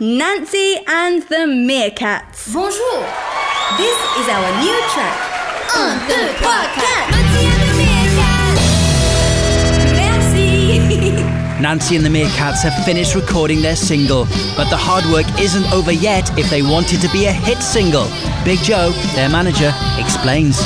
Nancy and the Meerkats. Bonjour! This is our new track. 1, 2, 3, 4. Nancy and the Meerkats! Merci! Nancy and the Meerkats have finished recording their single, but the hard work isn't over yet if they want it to be a hit single. Big Joe, their manager, explains.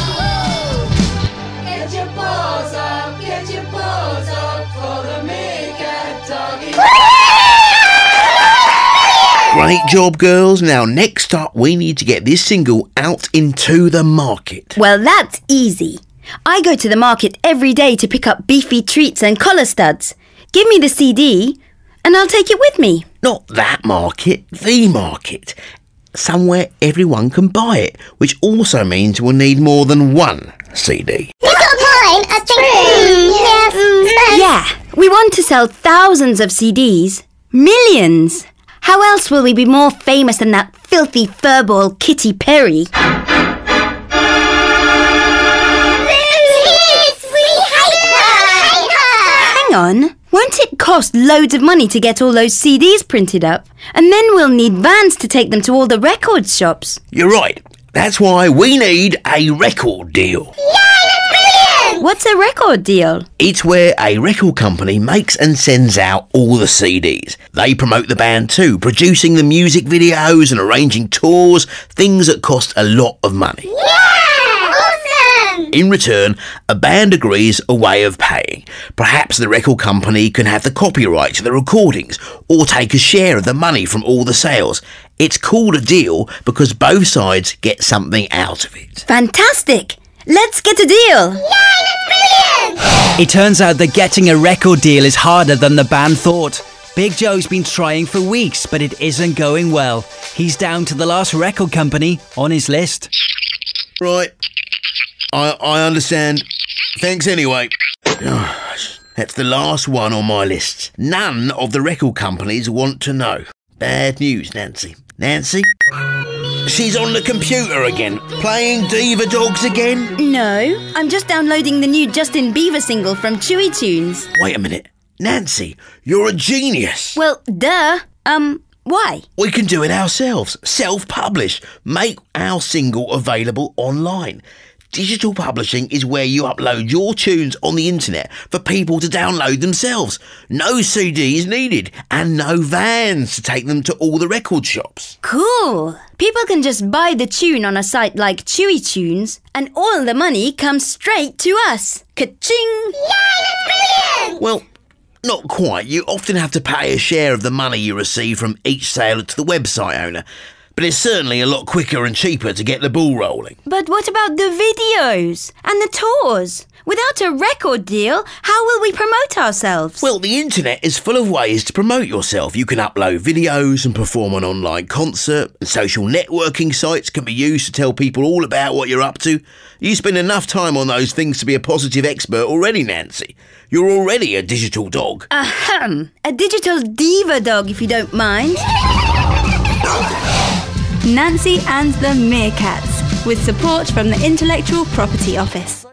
Great job, girls. Now, next up, we need to get this single out into the market. Well, that's easy. I go to the market every day to pick up beefy treats and collar studs. Give me the CD and I'll take it with me. Not that market, the market. Somewhere everyone can buy it, which also means we'll need more than one CD. Yeah, we want to sell thousands of CDs. Millions. How else will we be more famous than that filthy furball Kitty Perry? Hang on. Won't it cost loads of money to get all those CDs printed up? And then we'll need vans to take them to all the record shops. You're right. That's why we need a record deal. What's a record deal? It's where a record company makes and sends out all the CDs. They promote the band too, producing the music videos and arranging tours, things that cost a lot of money. Yeah! Awesome! In return, a band agrees a way of paying. Perhaps the record company can have the copyright to the recordings or take a share of the money from all the sales. It's called a deal because both sides get something out of it. Fantastic! Let's get a deal! Yay, that's brilliant! It turns out that getting a record deal is harder than the band thought. Big Joe's been trying for weeks, but it isn't going well. He's down to the last record company on his list. Right. I understand. Thanks anyway. That's the last one on my list. None of the record companies want to know. Bad news, Nancy. Nancy? She's on the computer again, playing Diva Dogs again? No, I'm just downloading the new Justin Beaver single from Chewy Tunes. Wait a minute. Nancy, you're a genius. Well, duh. Why? We can do it ourselves. Self-publish. Make our single available online. Digital publishing is where you upload your tunes on the internet for people to download themselves. No CDs needed and no vans to take them to all the record shops. Cool. People can just buy the tune on a site like Chewy Tunes and all the money comes straight to us. Ka-ching! Yay, that's brilliant! Well, not quite. You often have to pay a share of the money you receive from each sale to the website owner. But it's certainly a lot quicker and cheaper to get the ball rolling. But what about the videos and the tours? Without a record deal, how will we promote ourselves? Well, the internet is full of ways to promote yourself. You can upload videos and perform an online concert. Social networking sites can be used to tell people all about what you're up to. You spend enough time on those things to be a positive expert already, Nancy. You're already a digital dog. Ahem. A digital diva dog, if you don't mind. Nancy and the Meerkats, with support from the Intellectual Property Office.